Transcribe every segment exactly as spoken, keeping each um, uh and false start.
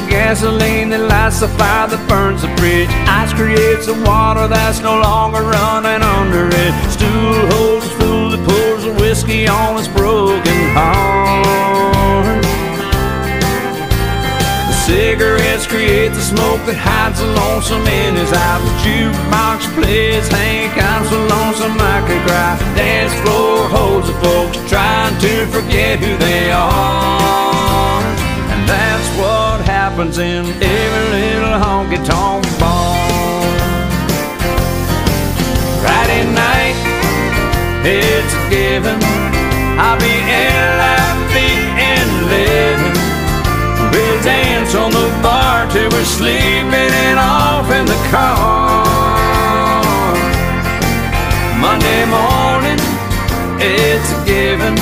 the gasoline that lights the fire that burns the bridge. Ice creates the water that's no longer running under it. Stool holds the fool that pours the whiskey on his broken heart. The cigarettes create the smoke that hides the lonesome in his eyes. The jukebox plays Hank, I'm so lonesome I could cry. Dance floor holds the folks trying to forget who they are. And that's what happens in every little honky-tonk bar. Friday night, it's a given, I'll be L I V E and living. We'll dance on the bar till we're sleeping and off in the car. Monday morning, it's a given,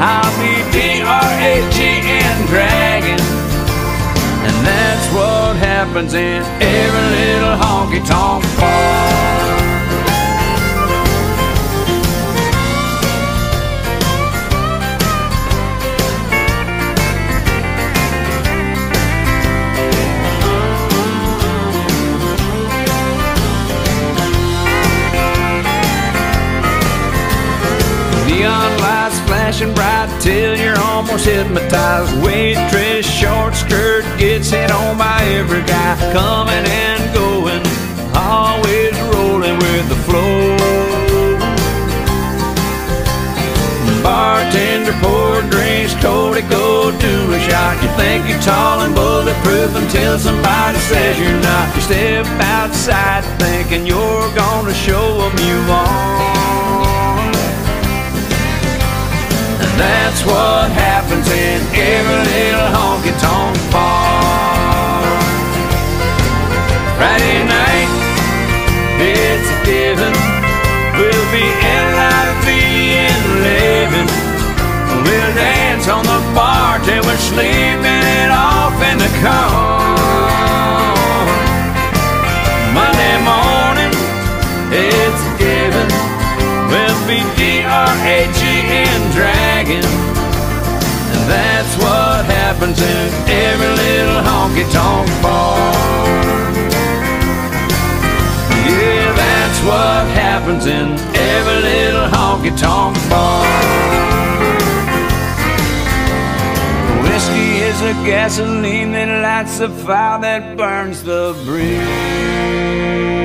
I'll be D R A G N, dragging. And that's what happens in every little honky-tonk bar. Neon lights flashing bright till you're almost hypnotized. Waitress, short skirt, gets hit on by every guy. Coming and going, always rolling with the flow. Bartender, pour drinks, Cody, go do a shot. You think you're tall and bulletproof until somebody says you're not. You step outside thinking you're gonna show them you are. That's what happens in every little honky-tonk bar. Friday night, it's a given, we'll be L I V E and living. We'll dance on the bar till we're sleeping it off in the car. Monday morning, it's a given, we'll be D R A G N, dragging. And that's what happens in every little honky-tonk bar. Yeah, that's what happens in every little honky-tonk bar. Whiskey is the gasoline that lights the fire that burns the bridge.